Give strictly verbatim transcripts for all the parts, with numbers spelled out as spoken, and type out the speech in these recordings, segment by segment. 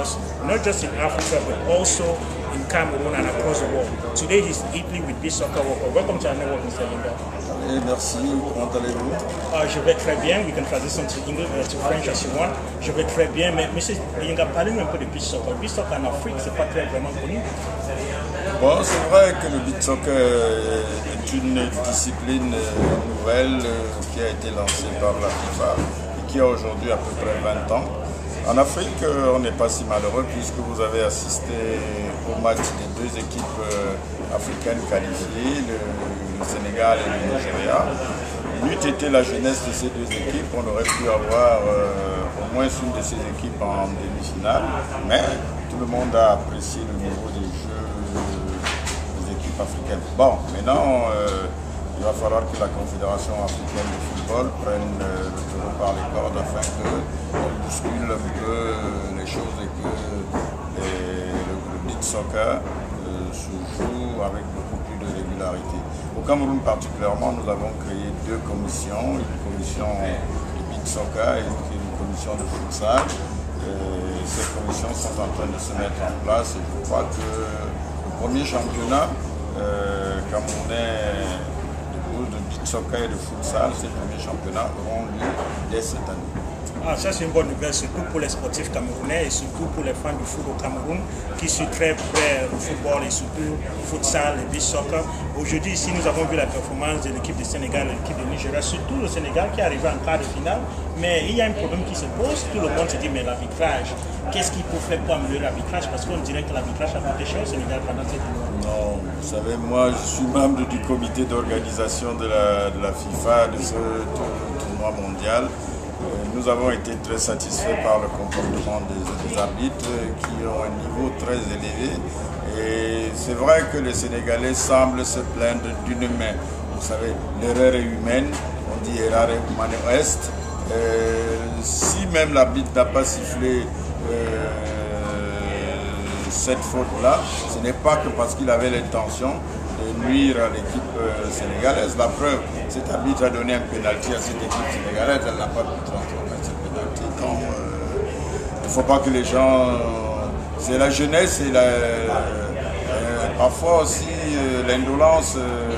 us, not just in Africa, but also in Cameroon and across the world. Today he's Italy with this soccer worker. Welcome to our network, Mister Linda. Hey, merci. Comment allez-vous? Uh, je vais très bien. We can transition to English or to French as you want. Je vais très bien, mais Monsieur Linga, parlez-nous un peu de beach soccer. Beach soccer en Afrique, c'est pas très vraiment connu. Bon, c'est vrai que le beach soccer est une discipline nouvelle qui a été lancée par la FIFA et qui a aujourd'hui à peu près vingt ans. En Afrique, on n'est pas si malheureux puisque vous avez assisté au match des deux équipes africaines qualifiées, le Sénégal et le Nigeria. N'eût été la jeunesse de ces deux équipes, on aurait pu avoir euh, au moins une de ces équipes en demi-finale. Mais tout le monde a apprécié le niveau des jeux des équipes africaines. Bon, maintenant, euh, il va falloir que la Confédération africaine de football prenne euh, le taureau par les cordes afin qu'elle bouscule un peu les choses et que les, le, le beach soccer euh, se joue avec beaucoup plus de régularité. Au Cameroun particulièrement, nous avons créé deux commissions, une commission de beach soccer et une commission de futsal. Et ces commissions sont en train de se mettre en place et je crois que le premier championnat euh, camerounais de beach soccer et de futsal, ces premiers championnats auront lieu dès cette année. Ah, ça c'est une bonne nouvelle, surtout pour les sportifs camerounais et surtout pour les fans du foot au Cameroun qui suivent très près le football et surtout le futsal, le beach soccer. Aujourd'hui ici nous avons vu la performance de l'équipe du Sénégal et de l'équipe du Nigeria, surtout le Sénégal qui est arrivé en quart de finale, mais il y a un problème qui se pose, tout le monde se dit mais l'arbitrage, qu'est-ce qu'il faut faire pour améliorer l'arbitrage parce qu'on dirait que l'arbitrage a fait des choses au Sénégal pendant cette année. Non, vous savez, moi je suis membre du comité d'organisation de la, de la FIFA de ce tournoi mondial. Nous avons été très satisfaits par le comportement des, des arbitres qui ont un niveau très élevé. Et c'est vrai que les Sénégalais semblent se plaindre d'une main. Vous savez, l'erreur est humaine, on dit errare humano est. Euh, si même l'arbitre n'a pas sifflé euh, cette faute-là, ce n'est pas que parce qu'il avait l'intention de nuire à l'équipe euh, sénégalaise. La preuve, cet arbitre a donné un pénalty à cette équipe sénégalaise, elle n'a pas pu transformer cette pénalty. Donc, euh, il ne faut pas que les gens... C'est la jeunesse et la, euh, parfois aussi euh, l'indolence euh,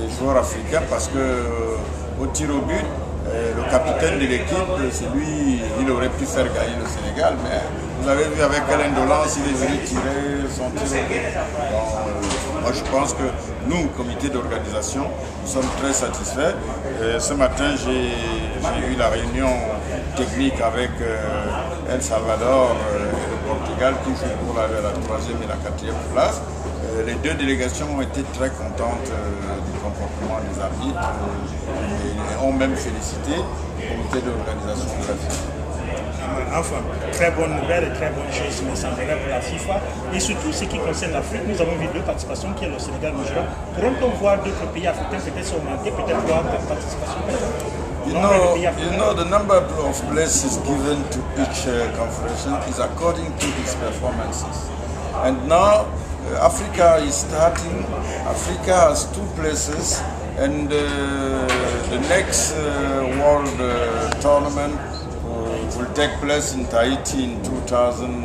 des joueurs africains parce que euh, au tir au but, euh, le capitaine de l'équipe, c'est lui, il aurait pu faire gagner le Sénégal, mais vous avez vu avec quelle indolence il est venu tirer son tir au but. Donc, euh, moi, je pense que nous, comité d'organisation, nous sommes très satisfaits. Euh, ce matin, j'ai eu la réunion technique avec euh, El Salvador euh, et le Portugal qui jouent pour la, la troisième et la quatrième place. Euh, les deux délégations ont été très contentes euh, du comportement des arbitres euh, et ont même félicité le comité d'organisation de la FIFA. Enfin, très bonne nouvelle et très bonne chose, mais ça me pour la FIFA. Et surtout, ce qui concerne l'Afrique, nous avons vu deux participations qui est le Sénégal et le Nigeria. Pourrons-nous voir d'autres pays africains peut-être s'augmenter, peut-être voir d'autres participations? You know, you know, the number of places given to each uh, conference is according to its performances. And now, uh, Africa is starting. Africa has two places, and uh, the next uh, world uh, tournament will take place in Tahiti in two thousand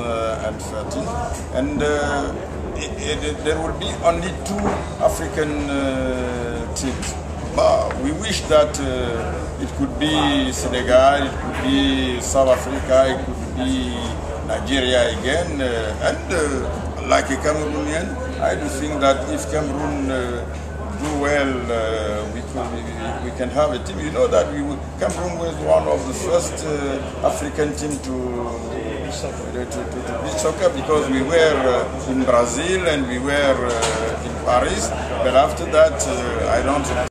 thirteen, and uh, it, it, there will be only two African uh, teams. But we wish that uh, it could be Senegal, it could be South Africa, it could be Nigeria again. Uh, and uh, like a Cameroonian, I do think that if Cameroon uh, do well, uh, we, could, we, we can have a team. You know that we would, Cameroon was one of the first uh, African team to, to, to, to beach soccer because we were uh, in Brazil and we were uh, in Paris, but after that uh, I don't